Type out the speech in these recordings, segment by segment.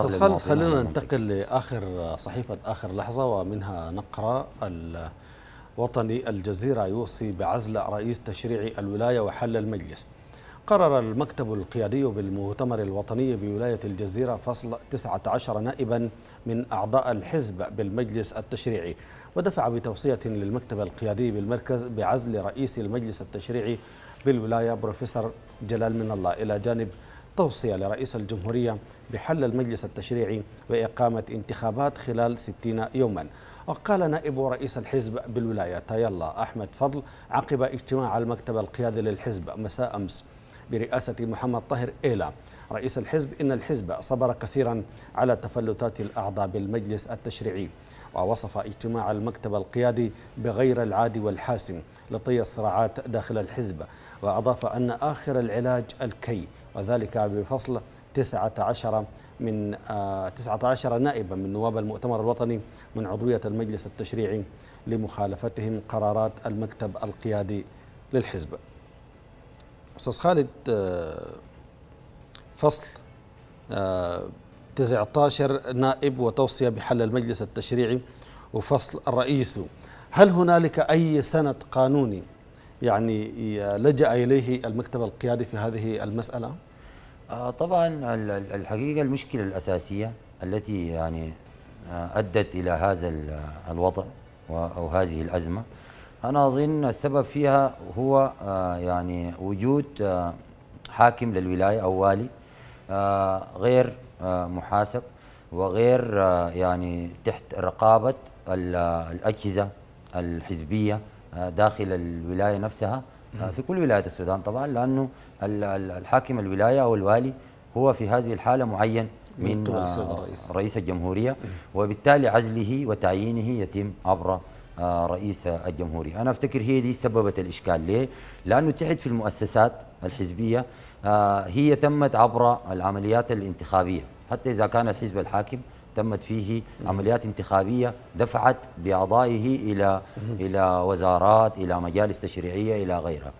خلينا ننتقل لآخر صحيفة آخر لحظة، ومنها نقرأ الوطني: الجزيرة يوصي بعزل رئيس تشريعي الولاية وحل المجلس. قرر المكتب القيادي بالمؤتمر الوطني بولاية الجزيرة فصل 19 نائبا من أعضاء الحزب بالمجلس التشريعي، ودفع بتوصية للمكتب القيادي بالمركز بعزل رئيس المجلس التشريعي بالولاية بروفيسور جلال من الله، إلى جانب توصية لرئيس الجمهورية بحل المجلس التشريعي وإقامة انتخابات خلال 60 يوما. وقال نائب رئيس الحزب بالولاية يلا أحمد فضل عقب اجتماع المكتب القيادي للحزب مساء أمس برئاسة محمد طاهر إيلا رئيس الحزب إن الحزب صبر كثيرا على تفلتات الأعضاء بالمجلس التشريعي، ووصف اجتماع المكتب القيادي بغير العادي والحاسم لطي الصراعات داخل الحزب، وأضاف أن آخر العلاج الكي، وذلك بفصل 19 نائبا من نواب المؤتمر الوطني من عضوية المجلس التشريعي لمخالفتهم قرارات المكتب القيادي للحزب. أستاذ خالد، فصل 19 نائب وتوصية بحل المجلس التشريعي وفصل الرئيس، هل هنالك أي سند قانوني يعني لجأ إليه المكتب القيادي في هذه المسألة؟ طبعا الحقيقة المشكلة الأساسية التي يعني أدت إلى هذا الوضع أو هذه الأزمة، أنا أظن السبب فيها هو يعني وجود حاكم للولاية أو والي غير محاسب وغير يعني تحت رقابة الأجهزة الحزبية داخل الولاية نفسها في كل ولايات السودان طبعا، لأنه الحاكم الولاية أو الوالي هو في هذه الحالة معين من رئيس الجمهورية، وبالتالي عزله وتعيينه يتم عبر رئيس الجمهورية. أنا أفتكر هي دي سببت الإشكال. ليه؟ لأنه تحت في المؤسسات الحزبية هي تمت عبر العمليات الانتخابية، حتى إذا كان الحزب الحاكم تمت فيه عمليات انتخابية دفعت بأعضائه إلى وزارات، إلى مجالس تشريعية، إلى غيرها،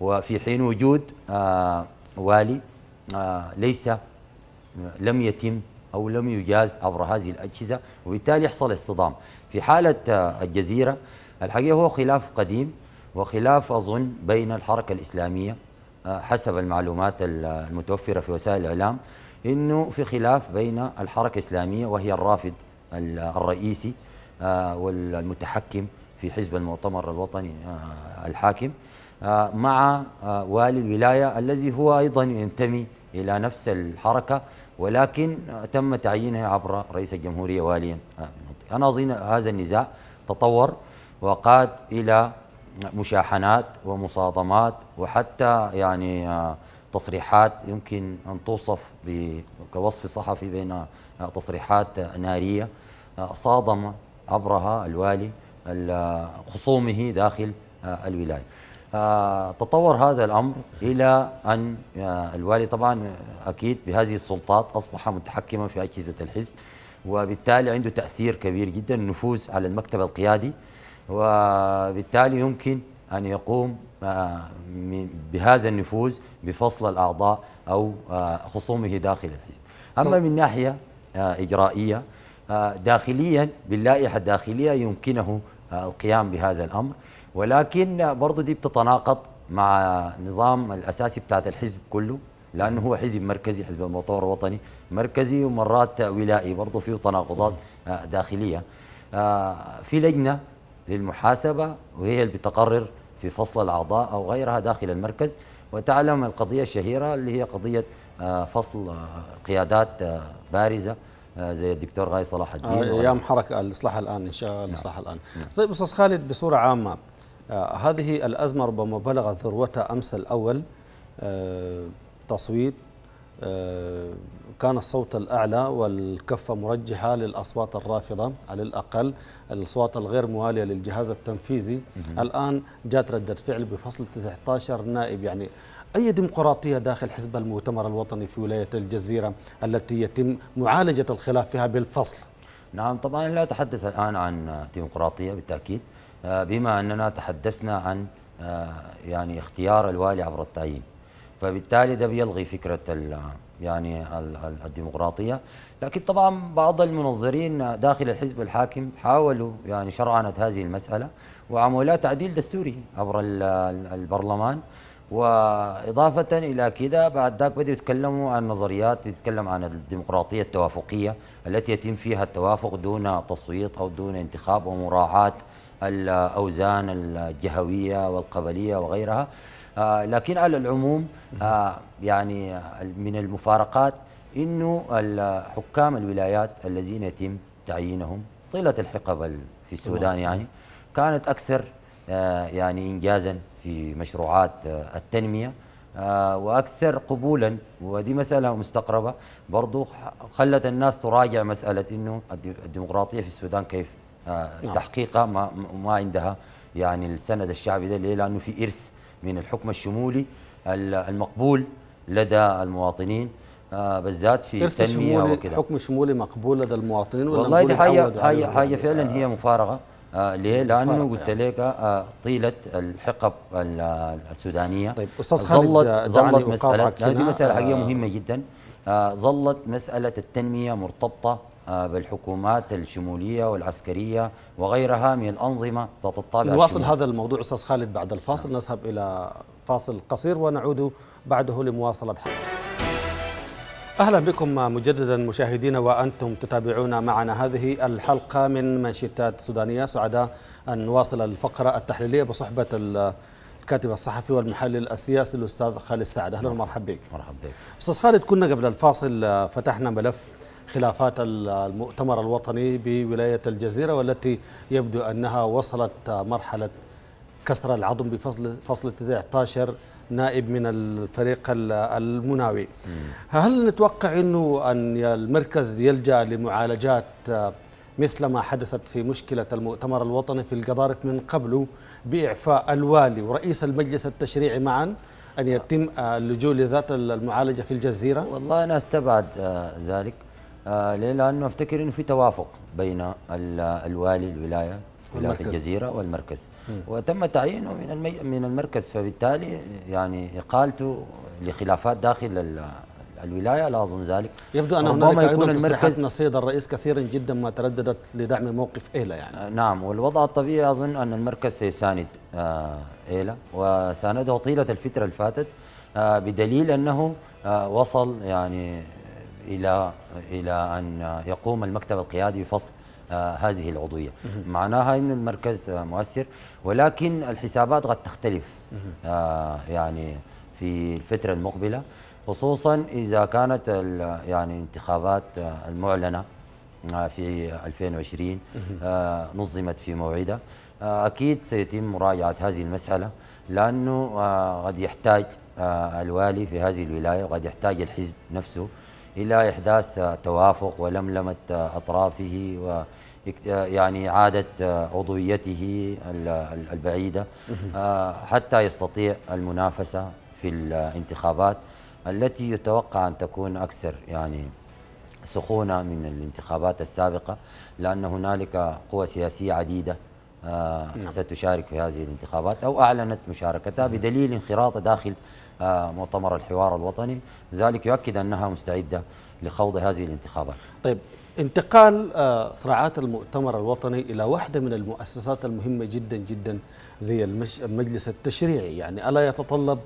وفي حين وجود والي لم يتم أو لم يجاز عبر هذه الأجهزة، وبالتالي يحصل اصطدام. في حالة الجزيرة الحقيقة هو خلاف قديم وخلاف أظن بين الحركة الإسلامية حسب المعلومات المتوفرة في وسائل الإعلام، إنه في خلاف بين الحركة الإسلامية وهي الرافد الرئيسي والمتحكم في حزب المؤتمر الوطني الحاكم مع والي الولاية الذي هو أيضا ينتمي إلى نفس الحركة، ولكن تم تعيينها عبر رئيس الجمهورية واليا. أنا أظن هذا النزاع تطور وقاد إلى مشاحنات ومصادمات، وحتى يعني تصريحات يمكن أن توصف كوصف صحفي بين تصريحات نارية صادم عبرها الوالي خصومه داخل الولاية. تطور هذا الأمر إلى أن الوالي طبعا أكيد بهذه السلطات أصبح متحكما في أجهزة الحزب، وبالتالي عنده تأثير كبير جدا، النفوذ على المكتب القيادي، وبالتالي يمكن أن يقوم بهذا النفوذ بفصل الأعضاء أو خصومه داخل الحزب. أما من ناحية إجرائية داخليا باللائحة الداخلية يمكنه القيام بهذا الأمر، ولكن برضه دي بتتناقض مع نظام الأساسي بتاعت الحزب كله، لأنه هو حزب مركزي، حزب المؤتمر الوطني مركزي ومرات ولائي، برضه فيه تناقضات داخلية. في لجنة للمحاسبة وهي اللي بتقرر في فصل الأعضاء أو غيرها داخل المركز، وتعلم القضية الشهيرة اللي هي قضية فصل قيادات بارزة زي الدكتور غاي صلاح الدين أيام حركة الإصلاح الآن، إن شاء الله الإصلاح الآن. طيب أستاذ خالد، بصورة عامة هذه الأزمة ربما بلغت ذروتها أمس الأول، تصويت كان الصوت الأعلى والكفة مرجحة للأصوات الرافضة، على الأقل الأصوات الغير موالية للجهاز التنفيذي. الآن جاءت ردة فعل بفصل 19 نائب، يعني أي ديمقراطية داخل حزب المؤتمر الوطني في ولاية الجزيرة التي يتم معالجة الخلاف فيها بالفصل؟ نعم طبعا لا أتحدث الآن عن ديمقراطية بالتأكيد، بما أننا تحدثنا عن يعني اختيار الوالي عبر التعيين، فبالتالي ده بيلغي فكرة يعني الديمقراطية. لكن طبعا بعض المنظرين داخل الحزب الحاكم حاولوا يعني شرعنة هذه المسألة وعملوا لها تعديل دستوري عبر البرلمان، وإضافة إلى كده بعد ذاك بدأوا يتكلموا عن نظريات بتتكلم عن الديمقراطية التوافقية التي يتم فيها التوافق دون تصويت أو دون انتخاب ومراعاة الأوزان الجهوية والقبلية وغيرها. لكن على العموم يعني من المفارقات إنه حكام الولايات الذين يتم تعيينهم طيلة الحقب في السودان يعني كانت أكثر يعني إنجازا في مشروعات التنمية وأكثر قبولا، ودي مسألة مستقربة برضو خلت الناس تراجع مسألة إنه الديمقراطية في السودان كيف تحقيقها، ما عندها يعني السند الشعبي ده ليه؟ لأنه في إرث من الحكم الشمولي المقبول لدى المواطنين بالذات في التنمية وكذا. حكم شمولي مقبول لدى المواطنين والله دي حاجة فعلا هي مفارقة. ليه؟ لأنه قلت لك طيلة الحقب السودانية. طيب أستاذ خالد ظلت مسألة دي مسألة حقيقة مهمة جدا. ظلت مسألة التنمية مرتبطة بالحكومات الشمولية والعسكرية وغيرها من الأنظمة ذات الطابع الشمولي. نواصل هذا الموضوع أستاذ خالد بعد الفاصل، نذهب إلى فاصل قصير ونعود بعده لمواصلة حلقة. أهلا بكم مجددا مشاهدينا وأنتم تتابعون معنا هذه الحلقة من منشطات سودانية. سعداء أن نواصل الفقرة التحليلية بصحبة الكاتب الصحفي والمحلل السياسي الأستاذ خالد السعد. أهلا ومرحبا بك. مرحبا بك أستاذ خالد. كنا قبل الفاصل فتحنا ملف خلافات المؤتمر الوطني بولاية الجزيرة، والتي يبدو أنها وصلت مرحلة كسر العظم بفصل 19 نائب من الفريق المناوي. هل نتوقع أنه أن المركز يلجأ لمعالجات مثل ما حدثت في مشكلة المؤتمر الوطني في القضارف من قبل بإعفاء الوالي ورئيس المجلس التشريعي معا، أن يتم اللجوء لذات المعالجة في الجزيرة؟ والله أنا أستبعد ذلك، لأنه أفتكر أنه في توافق بين الوالي الولاية ولاية الجزيرة والمركز وتم تعيينه من المركز، فبالتالي يعني إقالته لخلافات داخل الولاية لا أظن ذلك. يبدو أن هناك أيضا تصريحات نصيد الرئيس كثيرا جدا ما ترددت لدعم موقف إيلا يعني. نعم، والوضع الطبيعي أظن أن المركز سيساند إيلا وسانده طيلة الفترة اللي فاتت بدليل أنه وصل يعني إلى أن يقوم المكتب القيادي بفصل هذه العضوية. معناها أن المركز مؤثر، ولكن الحسابات قد تختلف يعني في الفترة المقبلة، خصوصا إذا كانت يعني انتخابات المعلنة في 2020 نظمت في موعدها. أكيد سيتم مراجعة هذه المسألة، لأنه قد يحتاج الوالي في هذه الولاية وقد يحتاج الحزب نفسه إلى إحداث توافق ولملمة أطرافه ويعني إعادة عضويته البعيدة حتى يستطيع المنافسة في الانتخابات التي يتوقع أن تكون أكثر يعني سخونة من الانتخابات السابقة، لأن هنالك قوى سياسية عديدة ستشارك في هذه الانتخابات أو أعلنت مشاركتها بدليل انخراطها داخل مؤتمر الحوار الوطني، لذلك يؤكد أنها مستعدة لخوض هذه الانتخابات. طيب، انتقال صراعات المؤتمر الوطني إلى واحدة من المؤسسات المهمة جدا جدا زي المجلس التشريعي، يعني ألا يتطلب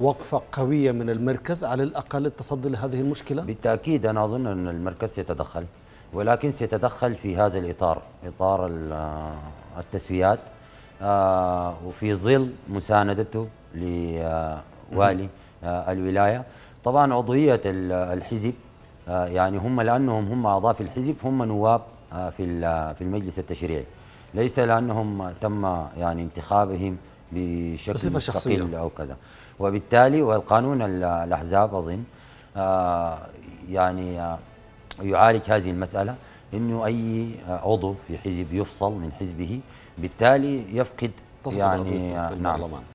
وقفة قوية من المركز على الأقل التصدي لهذه المشكلة؟ بالتأكيد أنا أظن أن المركز سيتدخل، ولكن سيتدخل في هذا الإطار، إطار التسويات وفي ظل مساندته والي الولاية. طبعا عضوية الحزب يعني هم لأنهم هم أعضاء في الحزب هم نواب في المجلس التشريعي، ليس لأنهم تم يعني انتخابهم بشكل ثقيل أو كذا، وبالتالي والقانون الأحزاب أظن يعني يعالج هذه المسألة، إنه أي عضو في حزب يفصل من حزبه بالتالي يفقد يعني نعم